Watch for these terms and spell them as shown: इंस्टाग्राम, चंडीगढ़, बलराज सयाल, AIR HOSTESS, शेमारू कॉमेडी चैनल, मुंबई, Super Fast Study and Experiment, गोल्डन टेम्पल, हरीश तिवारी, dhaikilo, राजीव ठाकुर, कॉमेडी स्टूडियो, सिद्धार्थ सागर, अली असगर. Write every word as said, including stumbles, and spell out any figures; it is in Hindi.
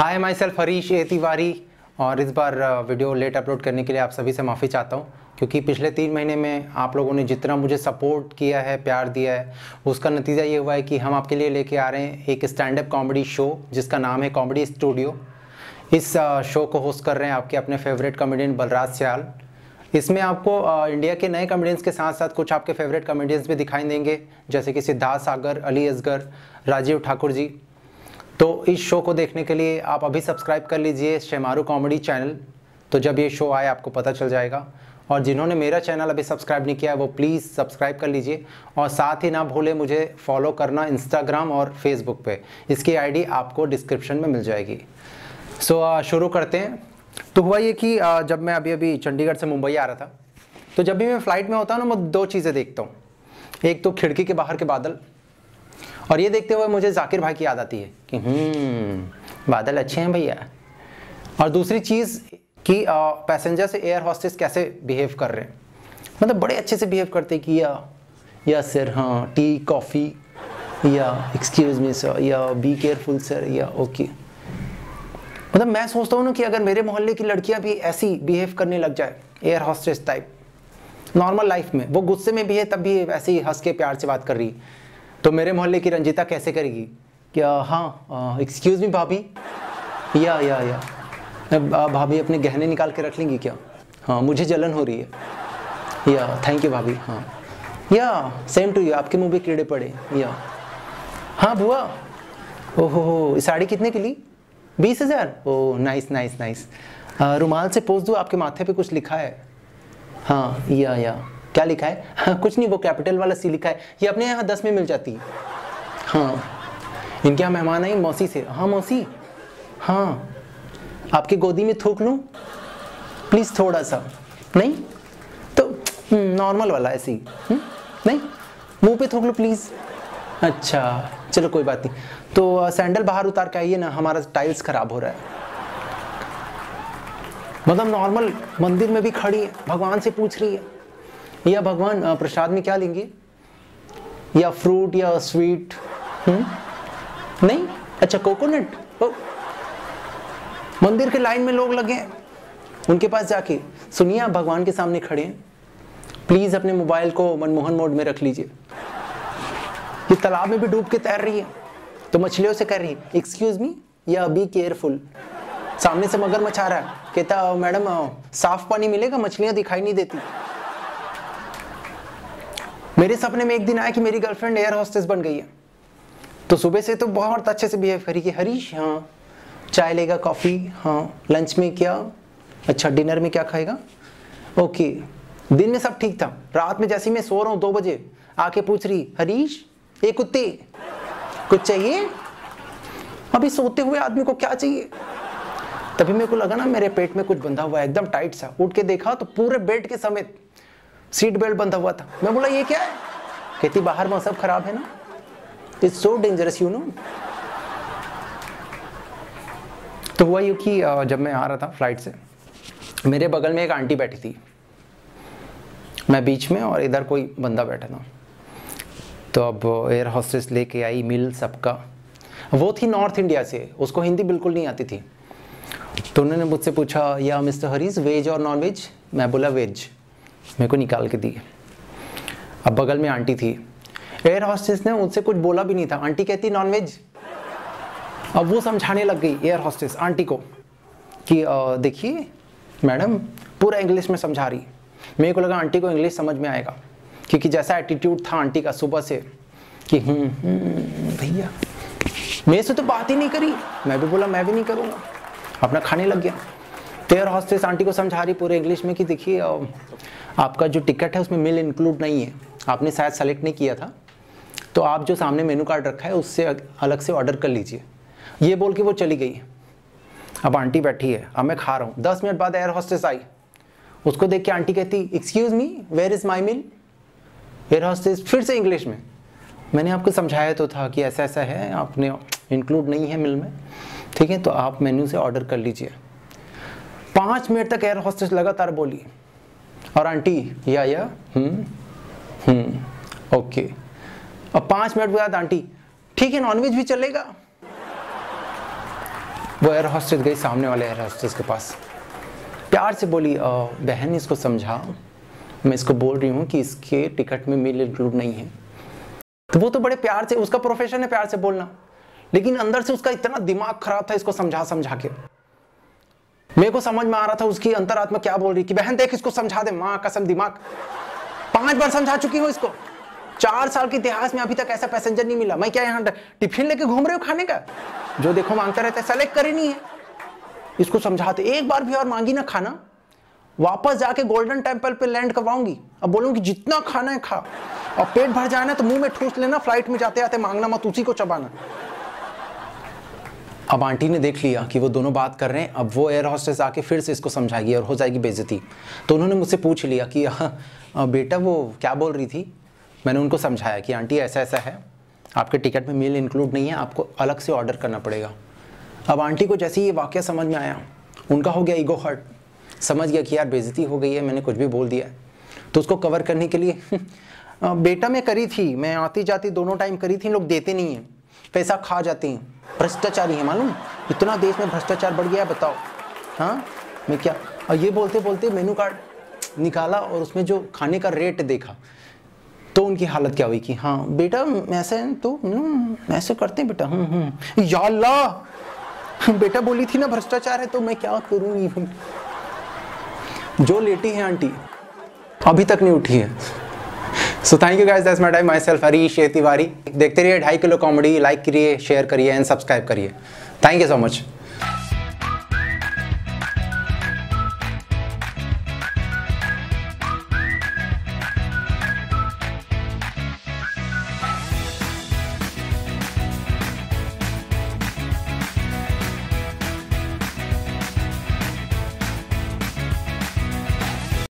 हाय माई सेल्फ हरीश तिवारी, और इस बार वीडियो लेट अपलोड करने के लिए आप सभी से माफ़ी चाहता हूँ, क्योंकि पिछले तीन महीने में आप लोगों ने जितना मुझे सपोर्ट किया है, प्यार दिया है, उसका नतीजा ये हुआ है कि हम आपके लिए लेके आ रहे हैं एक स्टैंड अप कॉमेडी शो जिसका नाम है कॉमेडी स्टूडियो। इस शो को होस्ट कर रहे हैं आपके अपने फेवरेट कॉमेडियन बलराज सयाल। इसमें आपको इंडिया के नए कॉमेडियंस के साथ साथ कुछ आपके फेवरेट कॉमेडियंस भी दिखाई देंगे, जैसे कि सिद्धार्थ सागर, अली असगर, राजीव ठाकुर जी। तो इस शो को देखने के लिए आप अभी सब्सक्राइब कर लीजिए शेमारू कॉमेडी चैनल, तो जब ये शो आए आपको पता चल जाएगा। और जिन्होंने मेरा चैनल अभी सब्सक्राइब नहीं किया है वो प्लीज़ सब्सक्राइब कर लीजिए, और साथ ही ना भूले मुझे फॉलो करना इंस्टाग्राम और फेसबुक पे। इसकी आईडी आपको डिस्क्रिप्शन में मिल जाएगी। सो so, शुरू करते हैं। तो हुआ ये कि जब मैं अभी अभी चंडीगढ़ से मुंबई आ रहा था, तो जब भी मैं फ़्लाइट में होता हूँ ना, मैं दो चीज़ें देखता हूँ। एक तो खिड़की के बाहर के बादल, और ये देखते हुए मुझे जाकिर भाई की याद आती है कि हम्म बादल अच्छे हैं भैया। और दूसरी चीज़ कि पैसेंजर से एयर हॉस्टेस कैसे बिहेव कर रहे हैं, मतलब बड़े अच्छे से बिहेव करते कि या या सर हाँ टी कॉफ़ी, या एक्सक्यूज मी सर, या बी केयरफुल सर, या ओके। मतलब मैं सोचता हूँ ना कि अगर मेरे मोहल्ले की लड़कियाँ भी ऐसी बिहेव करने लग जाए air hostess type normal life में, वो गुस्से में भी है तब भी ऐसे ही हंस के प्यार से बात कर रही, तो मेरे मोहल्ले की रंजिता कैसे करेगी क्या? हाँ एक्सक्यूज़ मी भाभी, या या या भाभी अपने गहने निकाल के रख लेंगी क्या? हाँ मुझे जलन हो रही है, या थैंक यू भाभी, हाँ या सेम टू यू, आपके मुंह पे कीड़े पड़े, या हाँ बुआ, ओहो हो साड़ी कितने की ली? बीस हज़ार, ओह नाइस नाइस नाइस, रुमाल से पोंछ दूँ, आपके माथे पे कुछ लिखा है? हाँ या या क्या लिखा है? हाँ, कुछ नहीं, वो कैपिटल वाला सी लिखा है, ये अपने यहाँ दस में मिल जाती है। हाँ इनके यहाँ मेहमान आई मौसी से, हाँ मौसी हाँ आपकी गोदी में थूक लूँ प्लीज़ थोड़ा सा? नहीं तो नॉर्मल वाला ऐसे ही, नहीं मुंह पे थूक लूँ प्लीज़? अच्छा चलो कोई बात नहीं, तो सैंडल बाहर उतार के आइए ना, हमारा टाइल्स ख़राब हो रहा है। मतलब नॉर्मल मंदिर में भी खड़ी है, भगवान से पूछ रही है या भगवान प्रसाद में क्या लेंगे, या फ्रूट या स्वीट? हुँ? नहीं अच्छा कोकोनट। मंदिर के लाइन में लोग लगे हैं, उनके पास जाके सुनिए आप भगवान के सामने खड़े हैं, प्लीज़ अपने मोबाइल को मनमोहन मोड में रख लीजिए। ये तालाब में भी डूब के तैर रही है, तो मछलियों से कह रही है एक्सक्यूज़ मी या बी केयरफुल। सामने से मगरमच्छ आ रहा है, कहता मैडम साफ पानी मिलेगा, मछलियाँ दिखाई नहीं देती। मेरे सपने में एक दिन आया कि मेरी गर्लफ्रेंड एयर हॉस्टेस बन गई है, तो सुबह से तो बहुत अच्छे से बिहेव करी कि हरीश हाँ चाय लेगा, कॉफ़ी, हाँ लंच में क्या, अच्छा डिनर में क्या खाएगा, ओके। दिन में सब ठीक था, रात में जैसे ही मैं सो रहा हूँ दो बजे आके पूछ रही हरीश ये कुत्ते कुछ चाहिए? अभी सोते हुए आदमी को क्या चाहिए? तभी मेरे को लगा ना मेरे पेट में कुछ बंधा हुआ है एकदम टाइट सा, उठ के देखा तो पूरे बेड के समेत सीट बेल्ट बंधा हुआ था। मैं बोला ये क्या है? कहती बाहर मौसम खराब है ना, it's so dangerous you know. तो हुआ यूँ कि जब मैं आ रहा था फ्लाइट से, मेरे बगल में एक आंटी बैठी थी, मैं बीच में और इधर कोई बंदा बैठा था। तो अब एयर हॉस्टेस लेके आई मिल सबका, वो थी नॉर्थ इंडिया से, उसको हिंदी बिल्कुल नहीं आती थी। तो उन्होंने मुझसे पूछा या मिस्टर हरीश वेज और नॉन वेज? मैं बोला वेज, मेरे को निकाल के दिए। अब बगल में आंटी थी, एयर हॉस्टेस ने उनसे कुछ बोला भी नहीं था, आंटी कहती नॉनवेज। अब वो समझाने लग गई एयर हॉस्टेस आंटी को कि देखिए मैडम, पूरा इंग्लिश में समझा रही। मेरे को लगा आंटी को इंग्लिश समझ में आएगा, क्योंकि जैसा एटीट्यूड था आंटी का सुबह से कि हम्म भैया, मेरे से तो बात ही नहीं करी। मैं भी बोला मैं भी नहीं करूँगा, अपना खाने लग गया। एयर हॉस्टेस आंटी को समझा रही पूरे इंग्लिश में कि देखिए आपका जो टिकट है उसमें मील इंक्लूड नहीं है, आपने शायद सेलेक्ट नहीं किया था, तो आप जो सामने मेनू कार्ड रखा है उससे अलग से ऑर्डर कर लीजिए। ये बोल के वो चली गई। अब आंटी बैठी है, अब मैं खा रहा हूँ। दस मिनट बाद एयर हॉस्टेस आई, उसको देख के आंटी कहती excuse me where is my meal? Air hostess फिर से इंग्लिश में, मैंने आपको समझाया तो था कि ऐसा ऐसा है, आपने इंक्लूड नहीं है मील में, ठीक है तो आप मेन्यू से ऑर्डर कर लीजिए। पाँच मिनट तक एयर हॉस्टेस लगातार बोली, और आंटी या या हम्म हम्म ओके। अब पाँच मिनट के बाद आंटी ठीक है नॉनवेज भी चलेगा? वो एयर हॉस्टेस गई सामने वाले एयर हॉस्टेस के पास, प्यार से बोली बहन इसको समझा, मैं इसको बोल रही हूँ कि इसके टिकट में मेल इंक्लूड नहीं है। तो वो तो बड़े प्यार से, उसका प्रोफेशन है प्यार से बोलना, लेकिन अंदर से उसका इतना दिमाग खराब था इसको समझा समझा के। मेरे को समझ में आ रहा था उसकी अंतरात्मा क्या बोल रही कि बहन देख इसको समझा दे, माँ कसम दिमाग, पांच बार समझा चुकी हो इसको, चार साल के इतिहास में अभी तक ऐसा पैसेंजर नहीं मिला। मैं क्या यहाँ टिफिन लेके घूम रहे हो खाने का, जो देखो मांगता रहता है, सेलेक्ट करी नहीं है इसको समझाते। एक बार भी और मांगी ना खाना, वापस जाके गोल्डन टेम्पल पे लैंड करवाऊंगी, अब बोलूंगी जितना खाना है खा और पेट भर जाना तो मुंह में ठूस लेना, फ्लाइट में जाते आते मांगना मत, उसी को चबाना। अब आंटी ने देख लिया कि वो दोनों बात कर रहे हैं, अब वो एयर हॉस्टेस आके फिर से इसको समझाएगी और हो जाएगी बेइज्जती। तो उन्होंने मुझसे पूछ लिया कि बेटा वो क्या बोल रही थी। मैंने उनको समझाया कि आंटी ऐसा ऐसा है, आपके टिकट में मील इंक्लूड नहीं है, आपको अलग से ऑर्डर करना पड़ेगा। अब आंटी को जैसे ही ये वाकया समझ में आया, उनका हो गया ईगो हर्ट, समझ गया कि यार बेइज्जती हो गई है, मैंने कुछ भी बोल दिया। तो उसको कवर करने के लिए बेटा मैं करी थी, मैं आती जाती दोनों टाइम करी थी, लोग देते नहीं हैं, पैसा खा जाते हैं, भ्रष्टाचारी है, मालूम इतना देश में भ्रष्टाचार बढ़ गया है, बताओ। हाँ मैं क्या, और ये बोलते बोलते मेनू कार्ड निकाला और उसमें जो खाने का रेट देखा तो उनकी हालत क्या हुई कि हाँ बेटा ऐसे हैं तो ऐसे करते हैं बेटा, हम्म हम्म या अल्लाह, बेटा बोली थी ना भ्रष्टाचार है तो मैं क्या करूँगी। जो लेटी है आंटी अभी तक नहीं उठी है। So thank you guys, that's my time, myself हरीश तिवारी। देखते रहिए ढाई किलो कॉमेडी, लाइक करिए, शेयर करिए एंड सब्सक्राइब करिए। Thank you so much.